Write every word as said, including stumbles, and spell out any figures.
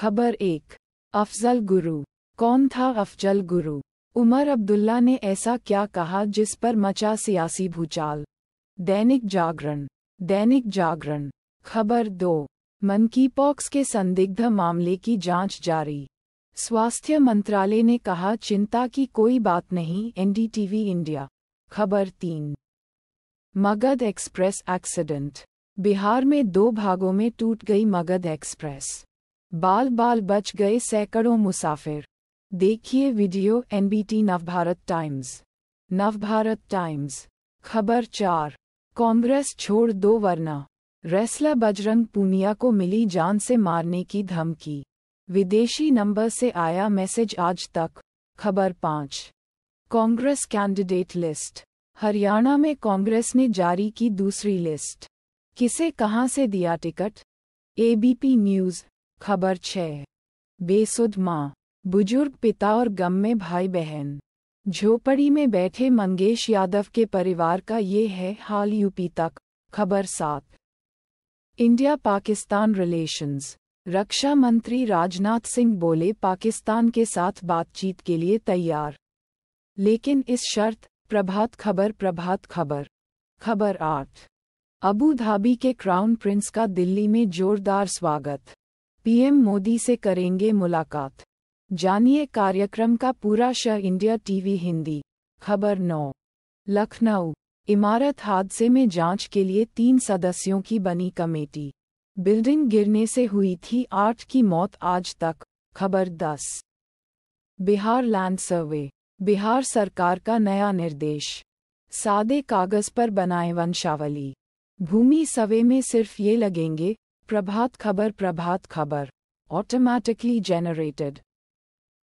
खबर एक। अफजल गुरु। कौन था अफजल गुरु? उमर अब्दुल्ला ने ऐसा क्या कहा जिस पर मचा सियासी भूचाल? दैनिक जागरण। दैनिक जागरण। खबर दो। मनकी पॉक्स के संदिग्ध मामले की जांच जारी। स्वास्थ्य मंत्रालय ने कहा चिंता की कोई बात नहीं। NDTV India. खबर तीन। Magadh express accident. बिहार में दो भागों में टूट गई मगध एक्सप्रेस, बाल बाल बच गए सैकड़ों मुसाफिर। देखिए video. NBT Navbharat Times. Navbharat Times. खबर चार। कांग्रेस छोड़ दो वरना। रेसलर बजरंग पूनिया को मिली जान से मारने की धमकी। विदेशी नंबर से आया मैसेज। आज तक। खबर पाँच। Congress candidate list. हरियाणा में कांग्रेस ने जारी की दूसरी लिस्ट। किसे कहां से दिया टिकट? ABP news. खबर छः। बेसुध माँ, बुजुर्ग पिता और गम में भाई बहन। झोपड़ी में बैठे मंगेश यादव के परिवार का ये है हाल। यूपी तक। खबर सात। India Pakistan relations. रक्षा मंत्री राजनाथ सिंह बोले पाकिस्तान के साथ बातचीत के लिए तैयार, लेकिन इस शर्त। प्रभात खबर। प्रभात खबर। खबर आठ। अबू धाबी के क्राउन प्रिंस का दिल्ली में जोरदार स्वागत। पीएम मोदी से करेंगे मुलाकात। जानिए कार्यक्रम का पूरा शह। India TV Hindi. खबर नौ। लखनऊ। इमारत हादसे में जांच के लिए तीन सदस्यों की बनी कमेटी। बिल्डिंग गिरने से हुई थी आठ की मौत। आज तक। खबर दस। Bihar land survey. बिहार सरकार का नया निर्देश, सादे कागज पर बनाएं वंशावली। भूमि सर्वे में सिर्फ ये लगेंगे। प्रभात खबर। प्रभात खबर। Automatically generated.